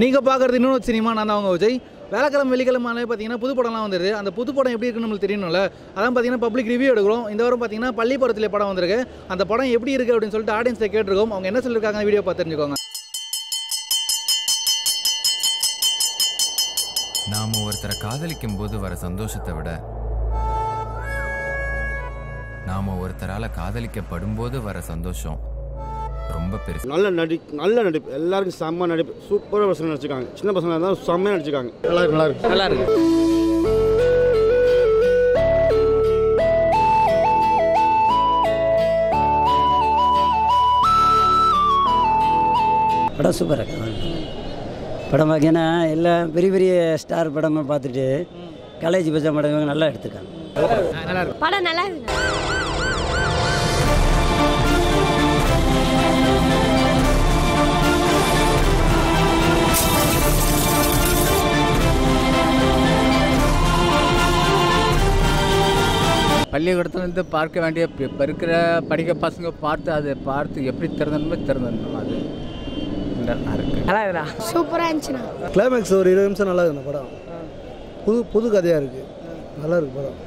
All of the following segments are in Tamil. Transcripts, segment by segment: நீங்கள் பார்க்குறது இன்னொரு சினிமா. நான் தான் அவங்க விஜய். வேலைக்கிழமை வெள்ளிக்கிழமையிலே பார்த்தீங்கன்னா புது படம்லாம் வந்துடுது. அந்த புது படம் எப்படி இருக்குன்னு நம்மளுக்கு தெரியணும்ல. அதான் பார்த்தீங்கன்னா பப்ளிக் ரிவ்யூ எடுக்கிறோம். இந்த வாரம் பார்த்தீங்கன்னா பள்ளிப்படத்தில் படம் வந்திருக்கு. அந்த படம் எப்படி இருக்குது அப்படின்னு சொல்லிட்டு ஆடியன்ஸை கேட்டிருக்கோம். அவங்க என்ன சொல்லியிருக்காங்க வீடியோ பார்த்து தெரிஞ்சுக்கோங்க. நாம் ஒருத்தரை காதலிக்கும் போது வர சந்தோஷத்தை விட நாம் ஒருத்தரால் காதலிக்கப்படும் போது வர சந்தோஷம் ரொம்ப பெருசு. நல்ல நடிப்பு எல்லாருக்கும் செம்ம நடிப்பு. சூப்பராக பசங்க நடிச்சிருக்காங்க. சின்ன பசங்க இருந்தாலும் செம்மையாக நடிச்சிருக்காங்க. நல்லா இருக்கு. படம் சூப்பராக இருக்கு. படம் பார்த்தீங்கன்னா எல்லா பெரிய பெரிய ஸ்டார் படமாக பார்த்துட்டு காலேஜ் பசங்க படம் நல்லா எடுத்துருக்காங்க. படம் நல்லா இருக்கு. பள்ளிக்கூடத்துலேருந்து பார்க்க வேண்டிய இப்போ இருக்கிற படிக்க பசங்க பார்த்து எப்படி திறந்தணுமோ அது நல்லா சூப்பராக இருந்துச்சுண்ணா. கிளைமேக்ஸ் ஒரு 20 நிமிஷம் நல்லா இருக்குண்ணா. படம் புது கதையாக இருக்குது. நல்லா இருக்குது படம்.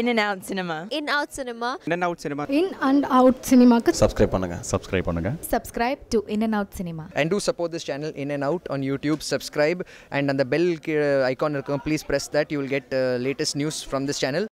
In and out cinema. In and out cinema. Subscribe pannunga. Subscribe to In and Out Cinema. And do support this channel In and Out on YouTube. Subscribe and on the bell icon please press that. You will get latest news from this channel.